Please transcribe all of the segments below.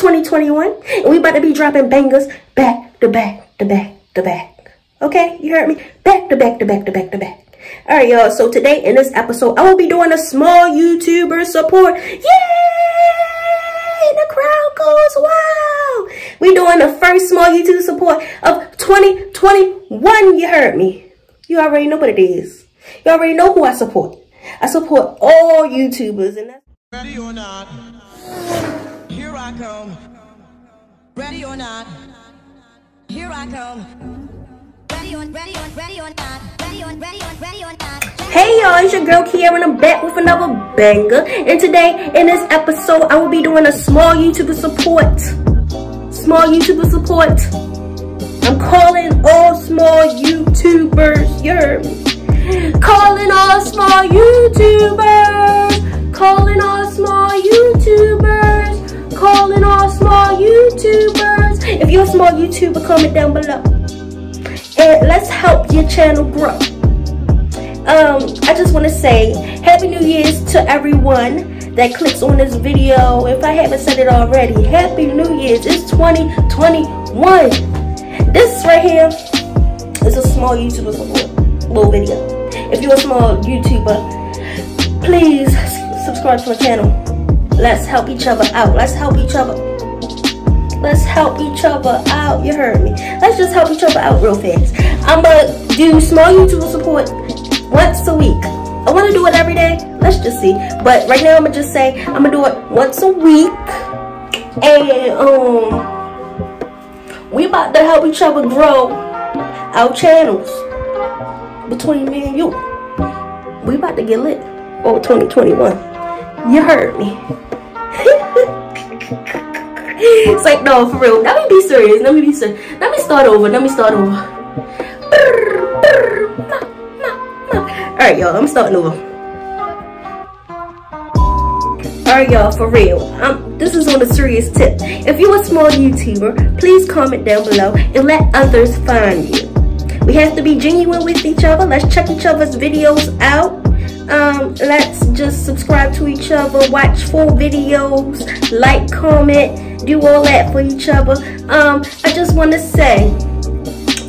2021, and we about to be dropping bangers back to back to back to back. Okay, you heard me? Back to back to back to back to back. All right, y'all. So today in this episode, I will be doing a small YouTuber support. Yay! The crowd goes wild. We doing the first small YouTube support of 2021. You heard me? You already know what it is. You already know who I support. I support all YouTubers, and that's ready or not. Here I come. Ready or not. Here I come. Ready on, ready on, ready or not. Ready on, ready on, ready or not. Hey y'all, it's your girl Kierrra, and I'm back with another banger. And today in this episode, I will be doing a small YouTuber support. Small YouTuber support. I'm calling all small YouTubers. You heard me? Calling all small YouTubers, calling all small YouTubers, calling all small YouTubers. If you're a small YouTuber, comment down below and let's help your channel grow. I just want to say Happy New Year's to everyone that clicks on this video. If I haven't said it already, Happy New Year's. It's 2021. This right here is a small YouTuber support little video. If you're a small YouTuber, please subscribe to my channel. Let's help each other out. Let's help each other. Let's help each other out. You heard me. Let's just help each other out real fast. I'm going to do small YouTuber support once a week. I want to do it every day. Let's just see. But right now, I'm going to just say I'm going to do it once a week. And we about to help each other grow our channels. Between me and you, we about to get lit over 2021. You heard me. It's like, no, for real. Let me be serious. Let me be serious. Let me start over. Let me start over. Alright, y'all. I'm starting over. Alright, y'all. For real. This is on a serious tip. If you're a small YouTuber, please comment down below and let others find you. We have to be genuine with each other. Let's check each other's videos out. Let's just subscribe to each other, watch full videos, like, comment, do all that for each other. I just want to say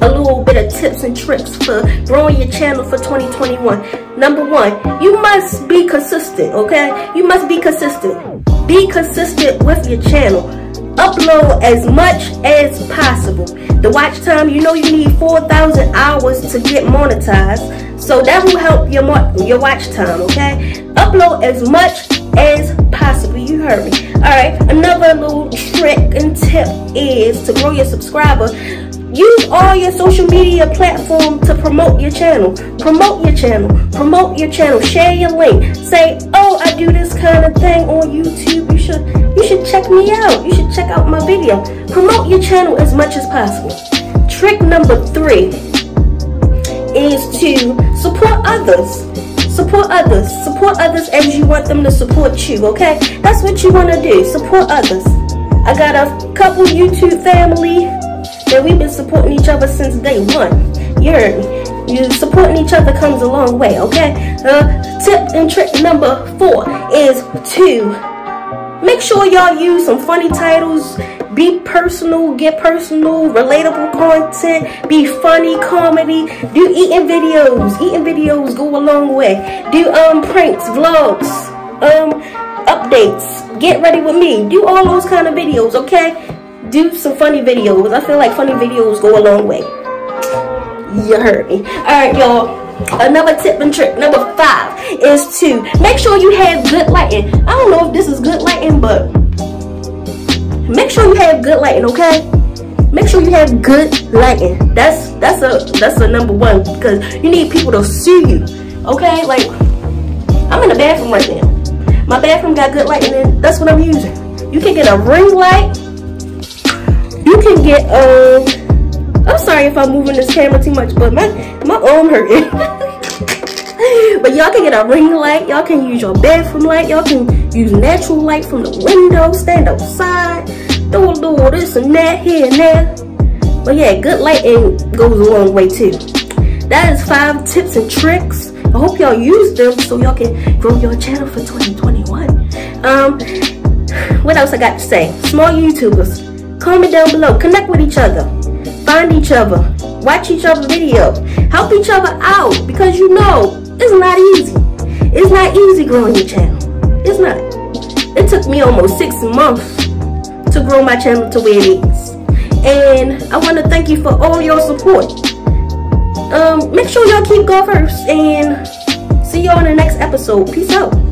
a little bit of tips and tricks for growing your channel for 2021. Number one, you must be consistent, okay? You must be consistent. Be consistent with your channel. Upload as much as possible. The watch time, you know you need 4,000 hours to get monetized, so that will help your watch time, okay? Upload as much as possible. You heard me. Alright, another little trick and tip is to grow your subscriber. Use all your social media platforms to promote your channel. Promote your channel. Promote your channel. Share your link. Say, oh, I do this kind of thing on YouTube. You should check me out. You should check out my video. Promote your channel as much as possible. Trick number three is to support others. Support others. Support others as you want them to support you, okay? That's what you want to do. Support others. I got a couple YouTube family that we've been supporting each other since day one. You heard me. You supporting each other comes a long way, okay? Tip and trick number four is to make sure y'all use some funny titles. Be personal, get personal, relatable content, be funny, comedy, do eating videos. Eating videos go a long way. Do pranks, vlogs, updates, get ready with me. Do all those kind of videos, okay? Do some funny videos. I feel like funny videos go a long way. You heard me. Alright, y'all. Another tip and trick number five is to make sure you have good lighting. I don't know if this is good lighting, but make sure you have good lighting, okay? Make sure you have good lighting. That's a number one, because you need people to see you, okay? Like, I'm in the bathroom right now. My bathroom got good lighting in. That's what I'm using. You can get a ring light. You can get a I'm sorry if I'm moving this camera too much, but my arm hurting. But y'all can get a ring light. Y'all can use your bathroom light. Y'all can use natural light from the window. Stand outside. Don't do all this and that here and there. But yeah, good lighting goes a long way too. That is 5 tips and tricks. I hope y'all use them so y'all can grow your channel for 2021. What else I got to say? Small YouTubers, comment down below, connect with each other, find each other, watch each other's video, help each other out, because you know it's not easy. It's not easy growing your channel. It's not. It took me almost 6 months to grow my channel to where it is, and I want to thank you for all your support. Make sure y'all keep God first, and see y'all in the next episode. Peace out.